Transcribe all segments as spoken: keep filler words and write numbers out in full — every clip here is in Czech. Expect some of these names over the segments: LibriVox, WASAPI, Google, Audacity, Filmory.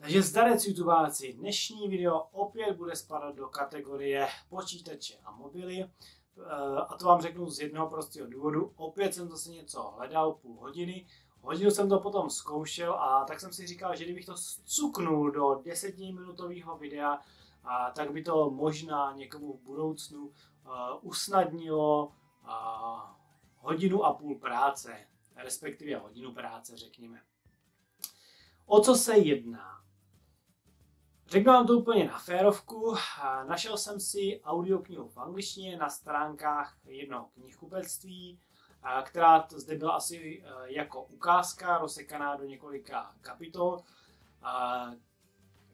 Takže zdarec YouTubáci, dnešní video opět bude spadat do kategorie počítače a mobily. A to vám řeknu z jednoho prostého důvodu. Opět jsem zase něco hledal půl hodiny. Hodinu jsem to potom zkoušel a tak jsem si říkal, že kdybych to zcuknul do desetiminutového videa, a tak by to možná někomu v budoucnu uh, usnadnilo uh, hodinu a půl práce, respektive hodinu práce, řekněme. O co se jedná? Řeknu vám to úplně na férovku. Našel jsem si audioknihu v angličtině na stránkách jednoho knihkupectví, která zde byla asi jako ukázka rozsekaná do několika kapitol.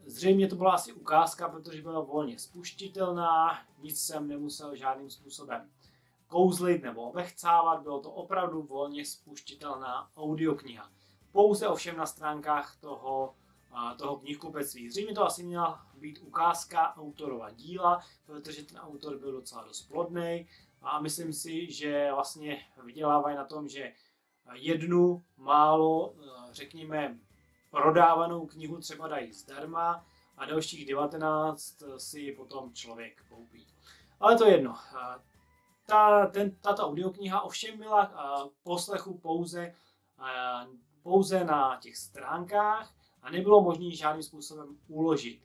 Zřejmě to byla asi ukázka, protože byla volně spuštitelná, nic jsem nemusel žádným způsobem kouzlit nebo obechcávat, bylo to opravdu volně spuštitelná audiokniha. Pouze ovšem na stránkách toho, toho knihkupectví. Zřejmě to asi měla být ukázka autorova díla, protože ten autor byl docela dost plodnej a myslím si, že vlastně vydělávají na tom, že jednu málo, řekněme, prodávanou knihu třeba dají zdarma a dalších devatenáct si potom člověk koupí. Ale to je jedno. Ta, ten, tato audiokniha ovšem byla poslechu pouze, pouze na těch stránkách a nebylo možné žádným způsobem uložit.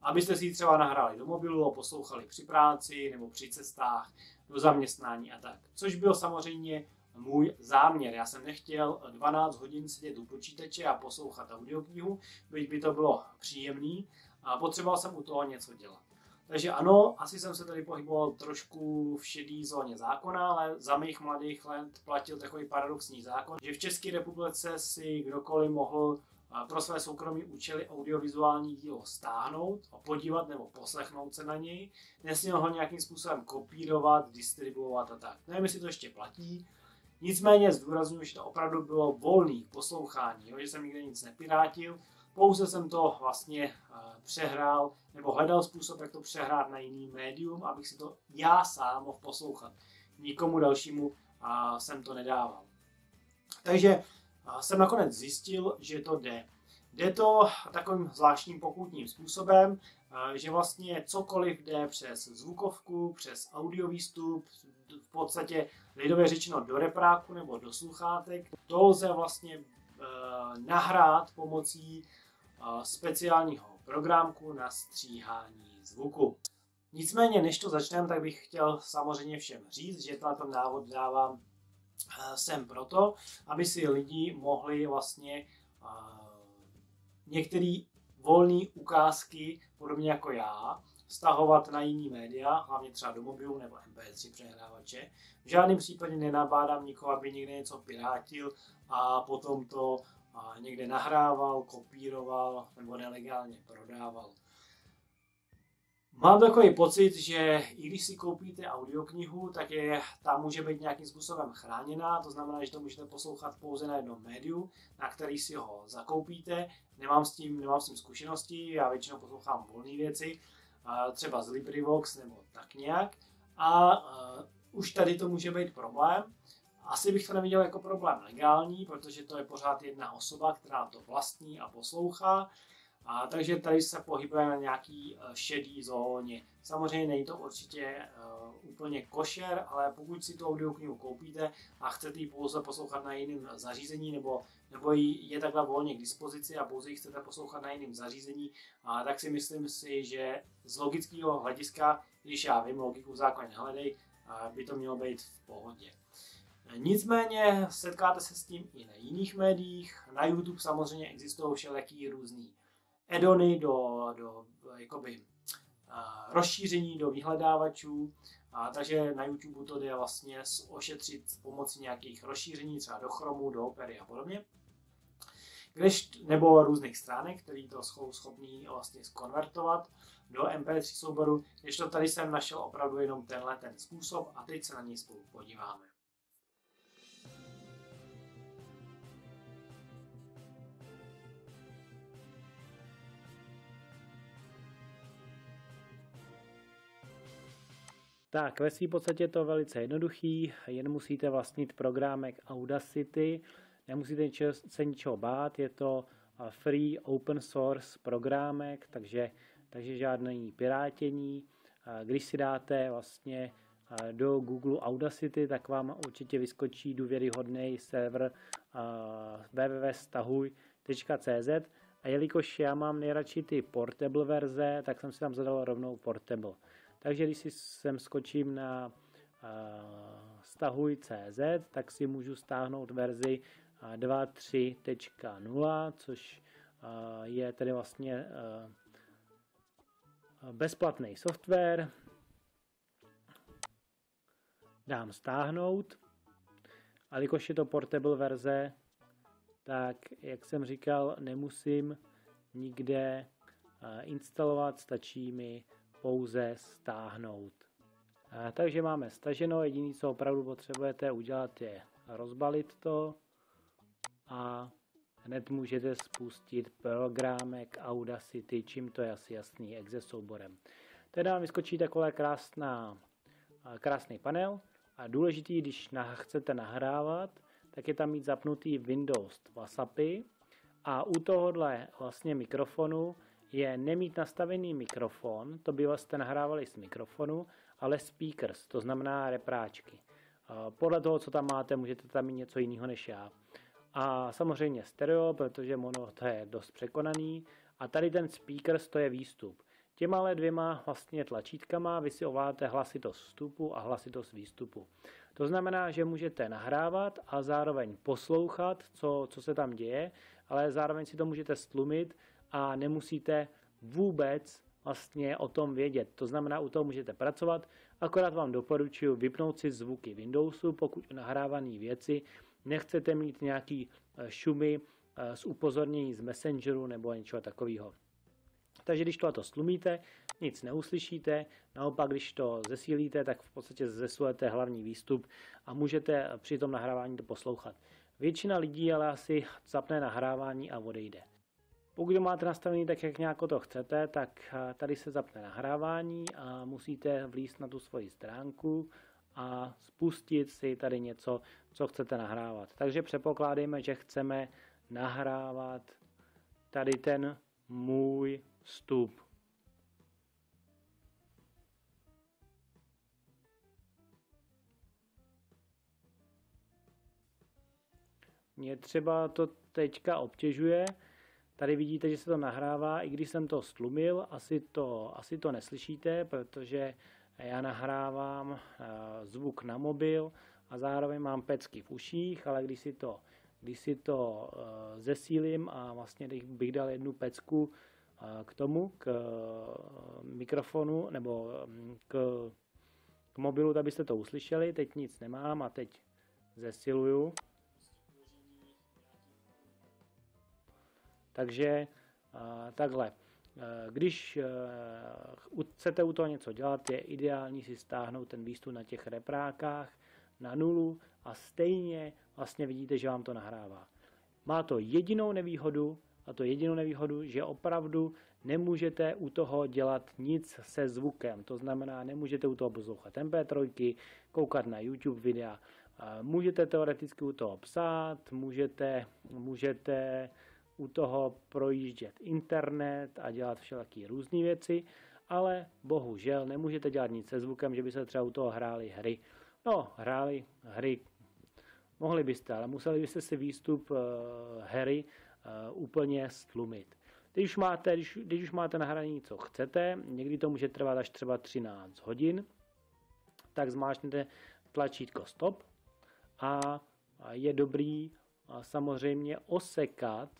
Abyste si ji třeba nahráli do mobilu a poslouchali při práci nebo při cestách do zaměstnání a tak. Což byl samozřejmě můj záměr. Já jsem nechtěl dvanáct hodin sedět u počítače a poslouchat audioknihu, byť by to bylo příjemný a potřeboval jsem u toho něco dělat. Takže ano, asi jsem se tady pohyboval trošku v šedý zóně zákona, ale za mých mladých let platil takový paradoxní zákon, že v České republice si kdokoliv mohl pro své soukromí účely audiovizuální dílo stáhnout a podívat nebo poslechnout se na něj. Nesměl ho nějakým způsobem kopírovat, distribuovat a tak. Nevím, jestli to ještě platí. Nicméně zdůraznuju, že to opravdu bylo volné poslouchání, jo, že jsem nikde nic nepirátil, pouze jsem to vlastně uh, přehrál nebo hledal způsob, jak to přehrát na jiný médium, abych si to já sám mohl poslouchat. Nikomu dalšímu uh, jsem to nedával. Takže uh, jsem nakonec zjistil, že to jde. Jde to takovým zvláštním pokutním způsobem, uh, že vlastně cokoliv jde přes zvukovku, přes audiovýstup, v podstatě lidově řečeno do repráku nebo do sluchátek. To lze vlastně e, nahrát pomocí e, speciálního programku na stříhání zvuku. Nicméně, než to začneme, tak bych chtěl samozřejmě všem říct, že tento návod dávám e, sem proto, aby si lidi mohli vlastně e, některé volné ukázky, podobně jako já, stahovat na jiný média, hlavně třeba do mobilu nebo em pé tři přehrávače. V žádném případě nenabádám nikoho, aby někde něco pirátil a potom to někde nahrával, kopíroval nebo nelegálně prodával. Mám takový pocit, že i když si koupíte audioknihu, tak je, ta může být nějakým způsobem chráněná, to znamená, že to můžete poslouchat pouze na jednom médiu, na který si ho zakoupíte. Nemám s tím, nemám s tím zkušenosti, já většinou poslouchám volné věci, třeba z LibriVox nebo tak nějak. A uh, už tady to může být problém. Asi bych to neviděl jako problém legální, protože to je pořád jedna osoba, která to vlastní a poslouchá. A takže tady se pohybuje na nějaký uh, šedý zóně. Samozřejmě není to určitě uh, úplně košer, ale pokud si tu audioknihu koupíte a chcete ji pouze poslouchat na jiném zařízení, nebo, nebo ji je takhle volně k dispozici a pouze ji chcete poslouchat na jiném zařízení, uh, tak si myslím si, že z logického hlediska, když já vím, logiku v zákoně hledej, uh, by to mělo být v pohodě. Nicméně setkáte se s tím i na jiných médiích. Na YouTube samozřejmě existují všelijaký různý addony do, do jakoby, uh, rozšíření do vyhledávačů, a takže na YouTube to jde vlastně ošetřit pomocí nějakých rozšíření, třeba do Chromu, do Opery a podobně, Když, nebo různých stránek, které to jsou schopní vlastně zkonvertovat do em pé tři souboru, když to tady jsem našel opravdu jenom tenhle ten způsob a teď se na něj spolu podíváme. Tak, ve své podstatě je to velice jednoduchý, jen musíte vlastnit programek Audacity, nemusíte se ničeho bát, je to free open source programek, takže, takže žádné pirátění. Když si dáte vlastně do Google Audacity, tak vám určitě vyskočí důvěryhodný server w w w tečka stahuj tečka c z. A jelikož já mám nejradši ty portable verze, tak jsem si tam zadal rovnou portable. Takže když si sem skočím na stahuj tečka c z, tak si můžu stáhnout verzi dva tečka tři tečka nula, což je tedy vlastně bezplatný software. Dám stáhnout. A jelikož je to portable verze, tak jak jsem říkal, nemusím nikde instalovat, stačí mi pouze stáhnout. Takže máme staženo, jediné, co opravdu potřebujete udělat, je rozbalit to a hned můžete spustit programek Audacity, čím to je asi jasný, exe souborem. Teda vám vyskočí taková krásná, krásný panel a důležitý, když chcete nahrávat, tak je tam mít zapnutý Windows WASAPI a u tohohle vlastně mikrofonu je nemít nastavený mikrofon, to by vlastně nahrávali z mikrofonu, ale speakers, to znamená repráčky. Podle toho, co tam máte, můžete tam mít něco jiného než já. A samozřejmě stereo, protože mono to je dost překonaný. A tady ten speakers, to je výstup. Těma dvěma vlastně tlačítkama vy si ovládáte hlasitost vstupu a hlasitost výstupu. To znamená, že můžete nahrávat a zároveň poslouchat, co, co se tam děje, ale zároveň si to můžete stlumit a nemusíte vůbec vlastně o tom vědět. To znamená, u toho můžete pracovat, akorát vám doporučuji vypnout si zvuky Windowsu, pokud nahrávané věci nechcete mít nějaký šumy z upozornění z Messengeru nebo něčeho takového. Takže když tohle stlumíte, nic neuslyšíte, naopak když to zesílíte, tak v podstatě zesilujete hlavní výstup a můžete při tom nahrávání to poslouchat. Většina lidí ale asi zapne nahrávání a odejde. Pokud máte nastavený tak, jak nějak to chcete, tak tady se zapne nahrávání a musíte vlízt na tu svoji stránku a spustit si tady něco, co chcete nahrávat. Takže předpokládejme, že chceme nahrávat tady ten můj vstup. Mě třeba to teďka obtěžuje. Tady vidíte, že se to nahrává, i když jsem to stlumil, asi to, asi to neslyšíte, protože já nahrávám zvuk na mobil a zároveň mám pecky v uších, ale když si to Když si to zesílím a vlastně bych dal jednu pecku k tomu, k mikrofonu nebo k, k mobilu, tak byste to uslyšeli. Teď nic nemám a teď zesiluju. Takže takhle. Když chcete u toho něco dělat, je ideální si stáhnout ten výstup na těch reprákách na nulu a stejně vlastně vidíte, že vám to nahrává. Má to jedinou nevýhodu, a to jedinou nevýhodu, že opravdu nemůžete u toho dělat nic se zvukem. To znamená, nemůžete u toho poslouchat em pé tři, koukat na YouTube videa. Můžete teoreticky u toho psát, můžete, můžete u toho projíždět internet a dělat všelaký různé věci, ale bohužel nemůžete dělat nic se zvukem, že by se třeba u toho hrály hry. No, hráli hry, mohli byste, ale museli byste si výstup uh, hry uh, úplně stlumit. Když už máte, když, když už máte nahrané, co chcete, někdy to může trvat až třeba třináct hodin, tak zmáčknete tlačítko stop a je dobrý uh, samozřejmě osekat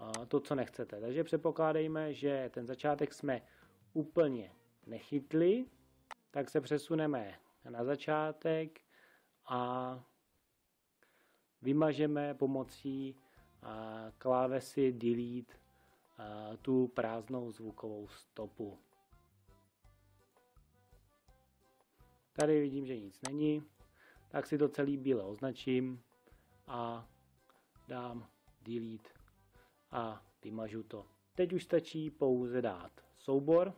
uh, to, co nechcete. Takže předpokládejme, že ten začátek jsme úplně nechytli, tak se přesuneme na začátek a vymažeme pomocí klávesy delete tu prázdnou zvukovou stopu. Tady vidím, že nic není, tak si to celý bíle označím a dám delete a vymažu to. Teď už stačí pouze dát soubor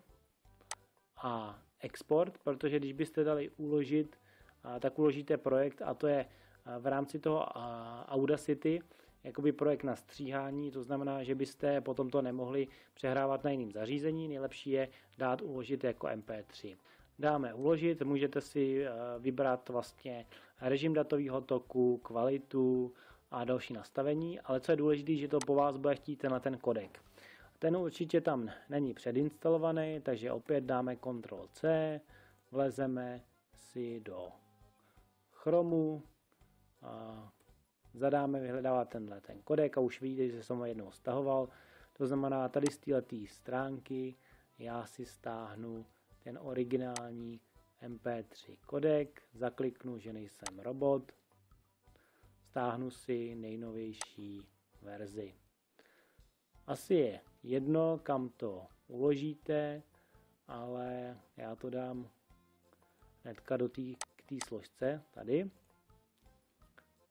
a export, protože když byste dali uložit, tak uložíte projekt a to je v rámci toho Audacity jakoby projekt na stříhání, to znamená, že byste potom to nemohli přehrávat na jiném zařízení, nejlepší je dát uložit jako em pé tři. Dáme uložit, můžete si vybrat vlastně režim datového toku, kvalitu a další nastavení, ale co je důležité, že to po vás bude chtít na ten kodek. Ten určitě tam není předinstalovaný, takže opět dáme kontrol C, vlezeme si do Chromu, a zadáme vyhledávat tenhle ten kodek a už vidíte, že jsem ho jednou stahoval. To znamená, tady z této stránky já si stáhnu ten originální em pé tři kodek, zakliknu, že nejsem robot, stáhnu si nejnovější verzi. Asi je jedno, kam to uložíte, ale já to dám hnedka do té k té složce tady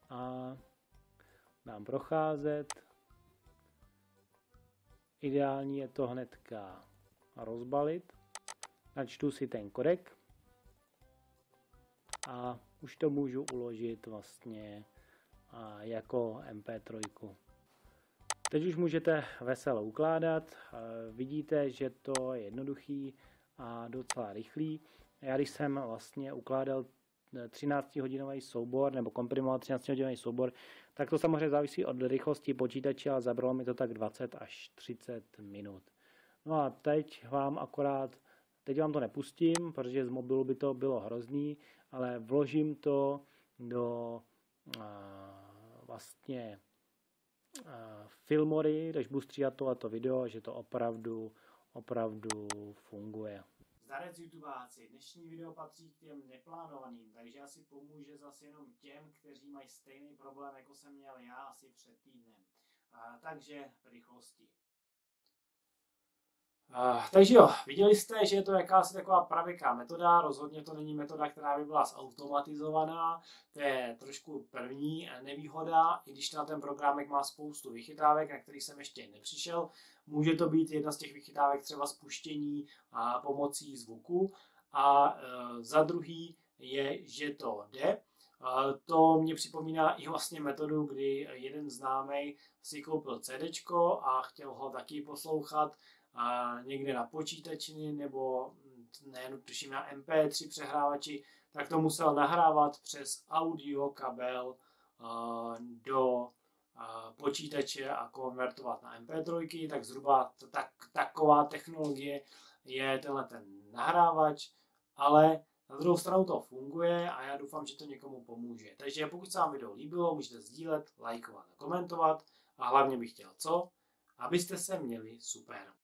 a dám procházet. Ideální je to hnedka rozbalit. Načtu si ten kodek a už to můžu uložit vlastně jako em pé tři. Teď už můžete veselo ukládat, vidíte, že to je jednoduchý a docela rychlý. Já když jsem vlastně ukládal třináctihodinový soubor nebo komprimoval třináctihodinový soubor, tak to samozřejmě závisí od rychlosti počítače a zabralo mi to tak dvacet až třicet minut. No a teď vám akorát, teď vám to nepustím, protože z mobilu by to bylo hrozný, ale vložím to do a, vlastně Filmory, když budu stříhat tohleto video, že to opravdu, opravdu funguje. Zdarec YouTubáci, dnešní video patří k těm neplánovaným, takže asi pomůže zase jenom těm, kteří mají stejný problém, jako jsem měl já asi před týdnem. A, takže v rychlosti. Uh, takže jo, viděli jste, že je to jakási taková pravěká metoda, rozhodně to není metoda, která by byla zautomatizovaná, to je trošku první nevýhoda, i když na ten programek má spoustu vychytávek, na kterých jsem ještě nepřišel, může to být jedna z těch vychytávek třeba spuštění a pomocí zvuku a uh, za druhý je, že to jde. To mě připomíná i vlastně metodu, kdy jeden známý si koupil CDčko a chtěl ho taky poslouchat někde na počítači nebo nejen tuším na em pé tři přehrávači, tak to musel nahrávat přes audio kabel do počítače a konvertovat na em pé tři, tak zhruba tak, taková technologie je tenhle ten nahrávač, ale na druhou stranu to funguje a já doufám, že to někomu pomůže. Takže pokud se vám video líbilo, můžete sdílet, lajkovat a komentovat a hlavně bych chtěl co? Abyste se měli super.